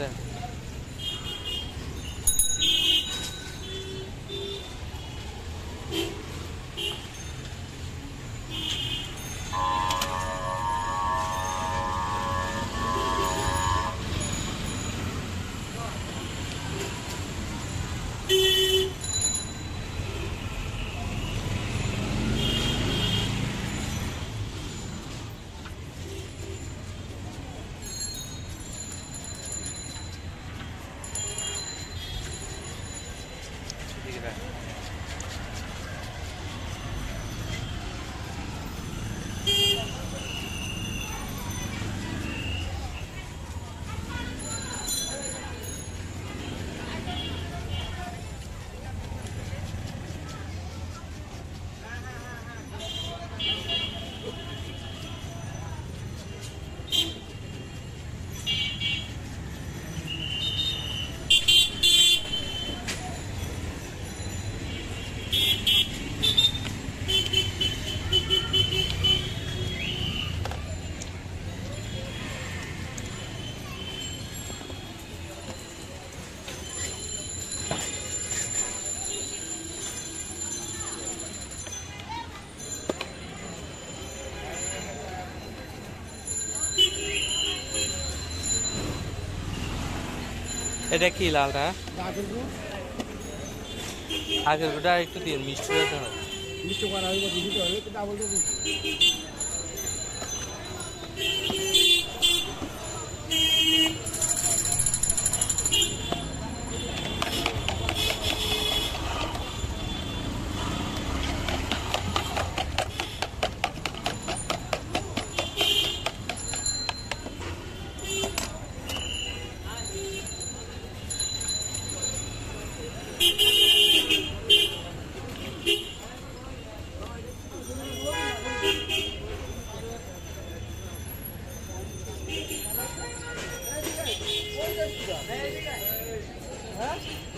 Then এটা কি লালটা আগে গুড়া একটু দিন মিষ্টি আছে না মিষ্টি করা হইবো দিতে হলে তো ডাবল দেব Huh?